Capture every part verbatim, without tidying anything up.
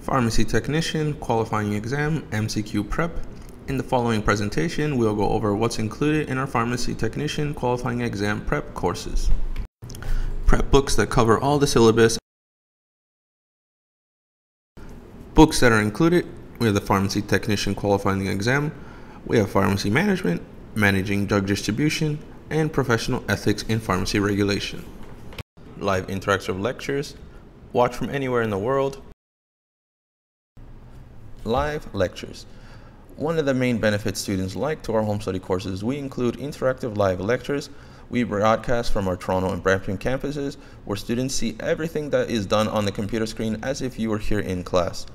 Pharmacy Technician Qualifying Exam M C Q Prep. In the following presentation, we'll go over what's included in our Pharmacy Technician Qualifying Exam Prep courses. Prep books that cover all the syllabus. Books that are included, we have the Pharmacy Technician Qualifying Exam, we have Pharmacy Management, Managing Drug Distribution, and Professional Ethics in Pharmacy Regulation. Live interactive lectures, watch from anywhere in the world. Live lectures. One of the main benefits students like to our home study courses, we include interactive live lectures. We broadcast from our Toronto and Brampton campuses where students see everything that is done on the computer screen as if you were here in class.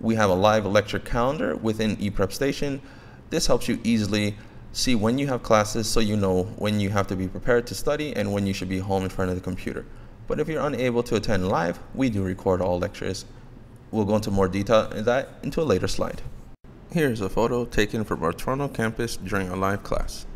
We have a live lecture calendar within ePrepStation. This helps you easily see when you have classes so you know when you have to be prepared to study and when you should be home in front of the computer. But if you're unable to attend live, we do record all lectures. We'll go into more detail in that into a later slide. Here's a photo taken from our Toronto campus during a live class.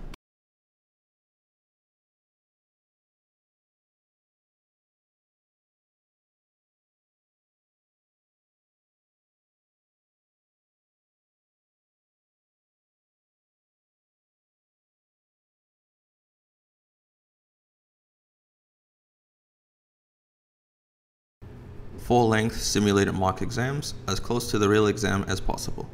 Full-length simulated mock exams as close to the real exam as possible.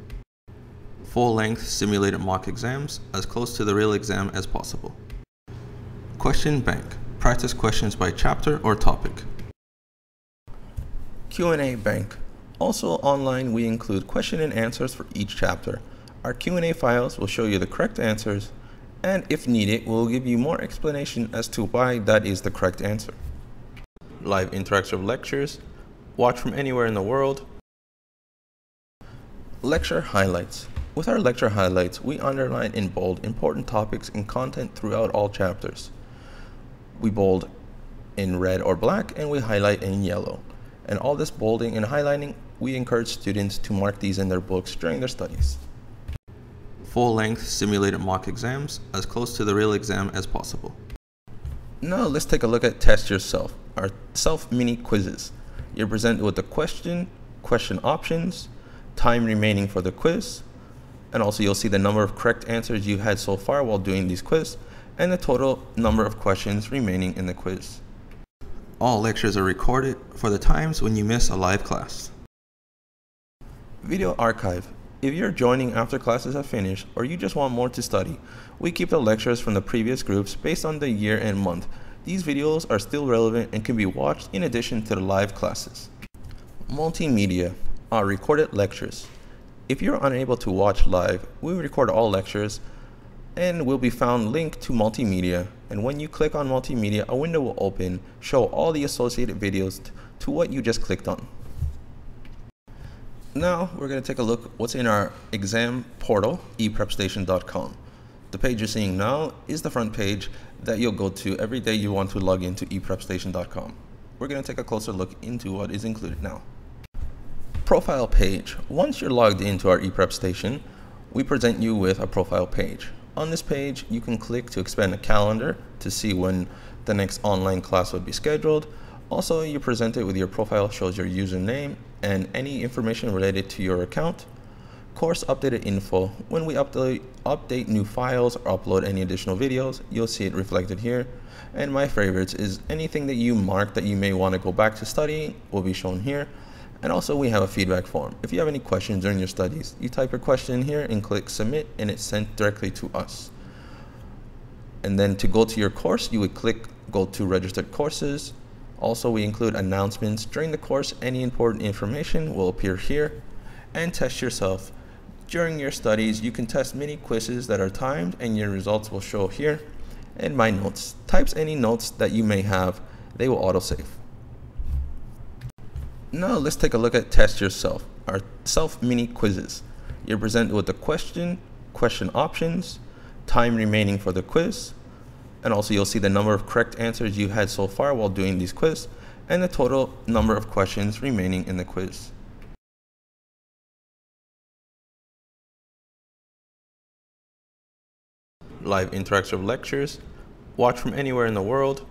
Full-length simulated mock exams as close to the real exam as possible. Question bank. Practice questions by chapter or topic. Q and A bank. Also online, we include question and answers for each chapter. Our Q and A files will show you the correct answers, and if needed, we'll give you more explanation as to why that is the correct answer. Live interactive lectures. Watch from anywhere in the world. Lecture highlights. With our lecture highlights, we underline in bold important topics and content throughout all chapters. We bold in red or black and we highlight in yellow. And all this bolding and highlighting, we encourage students to mark these in their books during their studies. Full-length simulated mock exams as close to the real exam as possible. Now let's take a look at Test Yourself, our self mini quizzes. You're presented with the question, question options, time remaining for the quiz, and also you'll see the number of correct answers you've had so far while doing these quiz, and the total number of questions remaining in the quiz. All lectures are recorded for the times when you miss a live class. Video archive. If you're joining after classes have finished, or you just want more to study, we keep the lectures from the previous groups based on the year and month. These videos are still relevant and can be watched in addition to the live classes. Multimedia are recorded lectures. If you're unable to watch live, we record all lectures and will be found linked to multimedia. And when you click on multimedia, a window will open, show all the associated videos to what you just clicked on. Now we're going to take a look what's in our exam portal, e prep station dot com. The page you're seeing now is the front page that you'll go to every day you want to log into e prep station dot com. We're going to take a closer look into what is included now. Profile page. Once you're logged into our ePrepStation, we present you with a profile page. On this page, you can click to expand a calendar to see when the next online class would be scheduled. Also, you're presented with your profile, shows your username and any information related to your account. Course updated info. When we update, update new files or upload any additional videos, you'll see it reflected here. And my favorites is anything that you mark that you may want to go back to studying will be shown here. And also we have a feedback form. If you have any questions during your studies, you type your question here and click submit and it's sent directly to us. And then to go to your course, you would click go to registered courses. Also, we include announcements during the course. Any important information will appear here. And test yourself. During your studies, you can test mini quizzes that are timed and your results will show here. And my notes. Types any notes that you may have, they will autosave. Now let's take a look at Test Yourself, our self mini quizzes. You're presented with the question, question options, time remaining for the quiz, and also you'll see the number of correct answers you've had so far while doing these quiz, and the total number of questions remaining in the quiz. Live interactive lectures, watch from anywhere in the world.